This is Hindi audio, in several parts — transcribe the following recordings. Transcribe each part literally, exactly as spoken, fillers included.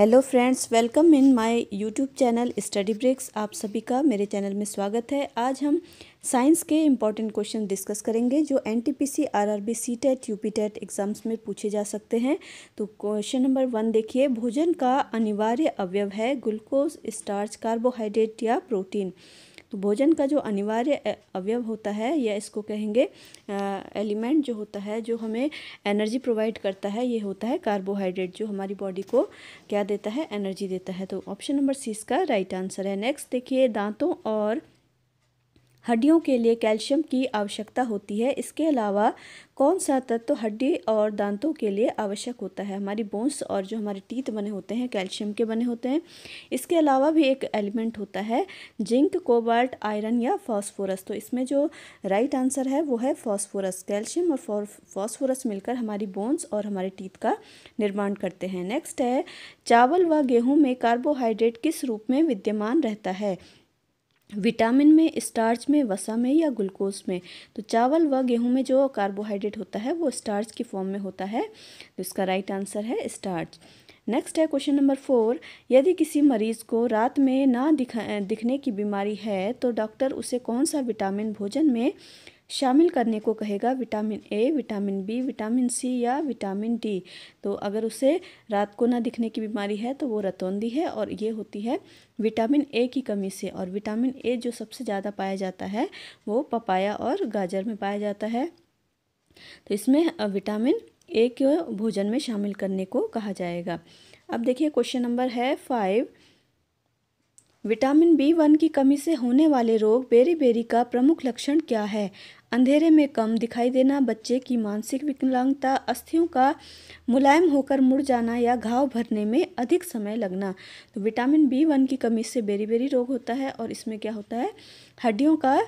Hello friends, welcome in my YouTube channel study breaks. आप सभी का मेरे चैनल में स्वागत है। आज हम साइंस के इम्पॉर्टेंट क्वेश्चन डिस्कस करेंगे जो NTPC, RRB, CTET, UPTET exams में पूछे जा सकते हैं। तो क्वेश्चन नंबर वन देखिए, भोजन का अनिवार्य अवयव है ग्लूकोज, स्टार्च, कार्बोहाइड्रेट या प्रोटीन। तो भोजन का जो अनिवार्य अवयव होता है या इसको कहेंगे एलिमेंट जो होता है जो हमें एनर्जी प्रोवाइड करता है, ये होता है कार्बोहाइड्रेट, जो हमारी बॉडी को क्या देता है, एनर्जी देता है। तो ऑप्शन नंबर सी इसका राइट आंसर है। नेक्स्ट देखिए, दांतों और हड्डियों के लिए कैल्शियम की आवश्यकता होती है, इसके अलावा कौन सा तत्व हड्डी और दांतों के लिए आवश्यक होता है। हमारी बोन्स और जो हमारे टीथ बने होते हैं कैल्शियम के बने होते हैं। इसके अलावा भी एक एलिमेंट होता है जिंक, कोबाल्ट, आयरन या फास्फोरस। तो इसमें जो राइट आंसर है वो है फास्फोरस। कैल्शियम और फास्फोरस मिलकर हमारी बोन्स और हमारे टीथ का निर्माण करते हैं। नेक्स्ट है, चावल व गेहूँ में कार्बोहाइड्रेट किस रूप में विद्यमान रहता है, विटामिन में, स्टार्च में, वसा में या ग्लूकोज में। तो चावल व गेहूं में जो कार्बोहाइड्रेट होता है वो स्टार्च की फॉर्म में होता है। तो इसका राइट आंसर है स्टार्च। नेक्स्ट है क्वेश्चन नंबर फोर, यदि किसी मरीज को रात में ना दिखा दिखने की बीमारी है तो डॉक्टर उसे कौन सा विटामिन भोजन में शामिल करने को कहेगा, vitamin A, vitamin B, vitamin C या विटामिन डी। तो अगर उसे रात को ना दिखने की बीमारी है तो वो रतौंधी है और ये होती है विटामिन ए की कमी से। और विटामिन ए जो सबसे ज़्यादा पाया जाता है वो पपाया और गाजर में पाया जाता है। तो इसमें विटामिन ए को भोजन में शामिल करने को कहा जाएगा। अब देखिए क्वेश्चन नंबर है फाइव, विटामिन बी वन की कमी से होने वाले रोग बेरीबेरी का प्रमुख लक्षण क्या है, अंधेरे में कम दिखाई देना, बच्चे की मानसिक विकलांगता, अस्थियों का मुलायम होकर मुड़ जाना या घाव भरने में अधिक समय लगना। तो विटामिन बी वन की कमी से बेरीबेरी रोग होता है और इसमें क्या होता है, हड्डियों का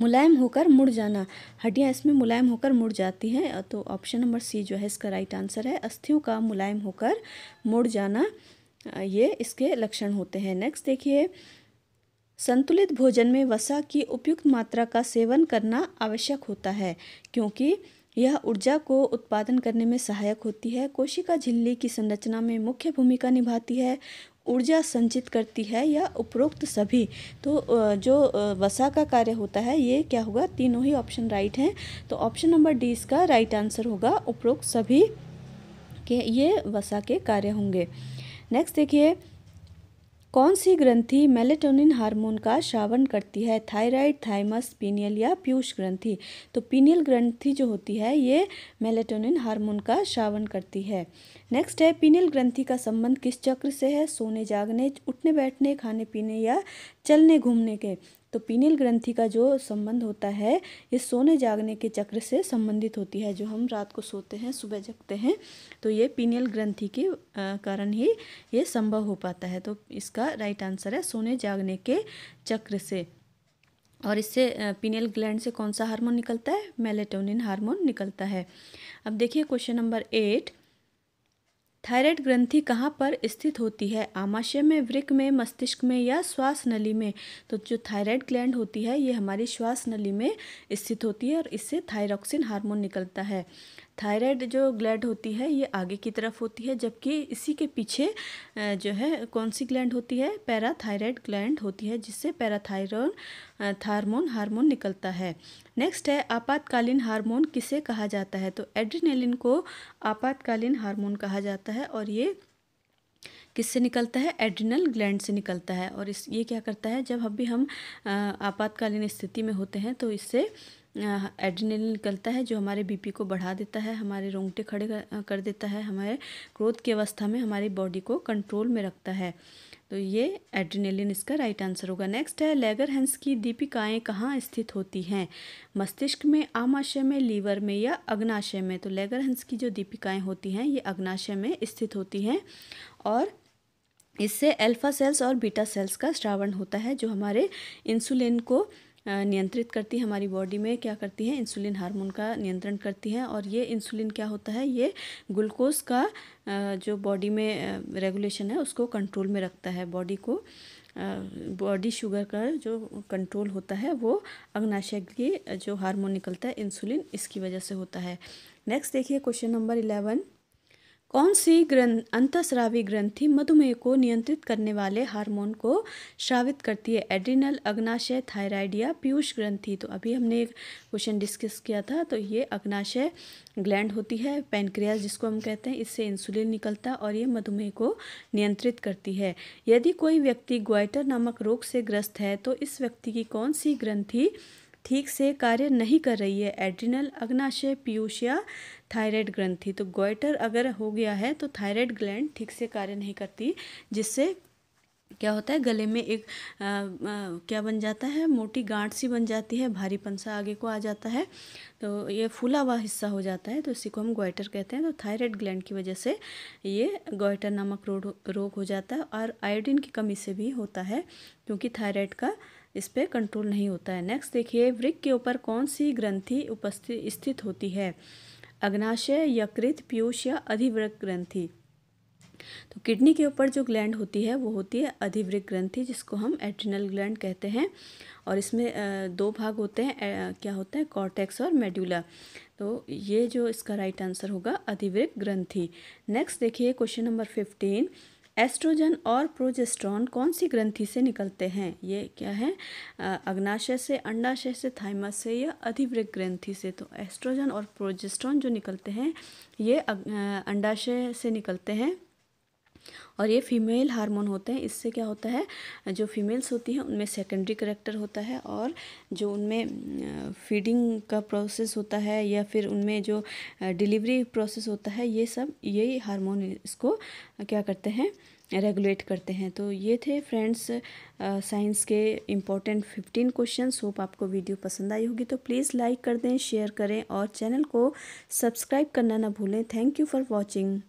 मुलायम होकर मुड़ जाना, हड्डियाँ इसमें मुलायम होकर मुड़ जाती हैं। तो ऑप्शन नंबर सी जो है इसका राइट आंसर है, अस्थियों का मुलायम होकर मुड़ जाना, ये इसके लक्षण होते हैं। नेक्स्ट देखिए, संतुलित भोजन में वसा की उपयुक्त मात्रा का सेवन करना आवश्यक होता है क्योंकि यह ऊर्जा को उत्पादन करने में सहायक होती है, कोशिका झिल्ली की संरचना में मुख्य भूमिका निभाती है, ऊर्जा संचित करती है या उपरोक्त सभी। तो जो वसा का कार्य होता है ये क्या होगा, तीनों ही ऑप्शन राइट हैं। तो ऑप्शन नंबर डी इसका राइट आंसर होगा, उपरोक्त सभी के ये वसा के कार्य होंगे। नेक्स्ट देखिए, कौन सी ग्रंथि मेलेटोनिन हार्मोन का श्रावण करती है, थायराइड, थाइमस, पीनियल या पीयूष ग्रंथि। तो पीनियल ग्रंथि जो होती है ये मेलेटोनिन हार्मोन का श्रावण करती है। नेक्स्ट है, पीनियल ग्रंथि का संबंध किस चक्र से है, सोने जागने, उठने बैठने, खाने पीने या चलने घूमने के। तो पीनियल ग्रंथि का जो संबंध होता है ये सोने जागने के चक्र से संबंधित होती है। जो हम रात को सोते हैं सुबह जगते हैं तो ये पीनियल ग्रंथि के कारण ही ये संभव हो पाता है। तो इसका राइट आंसर है सोने जागने के चक्र से। और इससे पीनियल ग्लैंड से कौन सा हार्मोन निकलता है, मेलेटोनिन हार्मोन निकलता है। अब देखिए क्वेश्चन नंबर एट, थायराइड ग्रंथि कहाँ पर स्थित होती है, आमाशय में, वृक्क में, मस्तिष्क में या श्वास नली में। तो जो थायराइड ग्लैंड होती है ये हमारी श्वास नली में स्थित होती है और इससे थायरॉक्सिन हार्मोन निकलता है। थायराइड जो ग्लैंड होती है ये आगे की तरफ होती है, जबकि इसी के पीछे जो है कौन सी ग्लैंड होती है, पैराथायराइड ग्लैंड होती है, जिससे पैराथायरॉन हार्मोन हार्मोन निकलता है। नेक्स्ट है, आपातकालीन हार्मोन किसे कहा जाता है, तो एड्रेनलिन को आपातकालीन हार्मोन कहा जाता है और ये किससे निकलता है, एड्रिनल ग्लैंड से निकलता है। और इस ये क्या करता है, जब अभी हम आपातकालीन स्थिति में होते हैं तो इससे एड्रेनलिन निकलता है जो हमारे बीपी को बढ़ा देता है, हमारे रोंगटे खड़े कर देता है, हमारे क्रोध की अवस्था में हमारी बॉडी को कंट्रोल में रखता है। तो ये एड्रेनलिन इसका राइट आंसर होगा। नेक्स्ट है, लैगरहंस की दीपिकाएँ कहाँ स्थित होती हैं, मस्तिष्क में, आमाशय में, लीवर में या अग्नाशय में। तो लैगरहंस की जो दीपिकाएँ होती हैं ये अग्नाशय में स्थित होती हैं और इससे अल्फा सेल्स और बीटा सेल्स का स्रावण होता है जो हमारे इंसुलिन को नियंत्रित करती है, हमारी बॉडी में क्या करती है, इंसुलिन हार्मोन का नियंत्रण करती है। और ये इंसुलिन क्या होता है, ये ग्लूकोज का जो बॉडी में रेगुलेशन है उसको कंट्रोल में रखता है, बॉडी को बॉडी शुगर का जो कंट्रोल होता है वो अग्नाशय के जो हार्मोन निकलता है इंसुलिन इसकी वजह से होता है। नेक्स्ट देखिए क्वेश्चन नंबर इलेवन, कौन सी ग्रंथ अंतःस्रावी ग्रंथि मधुमेह को नियंत्रित करने वाले हार्मोन को स्रावित करती है? एड्रिनल, अग्नाशय, थायराइड या पीयूष ग्रंथि। तो अभी हमने एक क्वेश्चन डिस्कस किया था। तो ये अग्नाशय ग्लैंड होती है, पेनक्रियाज जिसको हम कहते हैं, इससे इंसुलिन निकलता है और ये मधुमेह को नियंत्रित करती है। यदि कोई व्यक्ति गोइटर नामक रोग से ग्रस्त है तो इस व्यक्ति की कौन सी ग्रंथि ठीक से कार्य नहीं कर रही है? एड्रिनल, अग्नाशय, पीयूष या थायराइड ग्रंथि। तो गोइटर अगर हो गया है तो थायराइड ग्लैंड ठीक से कार्य नहीं करती, जिससे क्या होता है, गले में एक आ, आ, क्या बन जाता है, मोटी गांठ सी बन जाती है, भारीपन सा आगे को आ जाता है, तो ये फूला हुआ हिस्सा हो जाता है, तो इसी को हम गोइटर कहते हैं। तो थायराइड ग्लैंड की वजह से ये गोइटर नामक रोग रोग हो जाता है और आयोडीन की कमी से भी होता है, क्योंकि थायराइड का इस पर कंट्रोल नहीं होता है। नेक्स्ट देखिए, वृक्क के ऊपर कौन सी ग्रंथि उपस्थित स्थित होती है? अग्नाशय, यकृत, पीयूष या अधिवृक्क ग्रंथि। तो किडनी के ऊपर जो ग्लैंड होती है वो होती है अधिवृक्क ग्रंथि, जिसको हम एड्रिनल ग्लैंड कहते हैं, और इसमें दो भाग होते हैं, क्या होते हैं, कॉर्टेक्स और मेडुला। तो ये जो इसका राइट आंसर होगा, अधिवृक्क ग्रंथि। नेक्स्ट देखिए क्वेश्चन नंबर फिफ्टीन, एस्ट्रोजन और प्रोजेस्ट्रॉन कौन सी ग्रंथि से निकलते हैं? ये क्या है, अग्नाशय से, अंडाशय से, थाइमस से या अधिवृक्क ग्रंथि से। तो एस्ट्रोजन और प्रोजेस्ट्रॉन जो निकलते हैं ये अंडाशय से निकलते हैं और ये फीमेल हार्मोन होते हैं। इससे क्या होता है, जो फीमेल्स होती हैं उनमें सेकेंडरी कैरेक्टर होता है और जो उनमें फीडिंग का प्रोसेस होता है या फिर उनमें जो डिलीवरी प्रोसेस होता है, ये सब यही हार्मोन इसको क्या करते हैं, रेगुलेट करते हैं। तो ये थे फ्रेंड्स साइंस के इम्पॉर्टेंट फिफ्टीन क्वेश्चंस। होप आपको वीडियो पसंद आई होगी, तो प्लीज़ लाइक कर दें, शेयर करें और चैनल को सब्सक्राइब करना ना भूलें। Thank you for watching.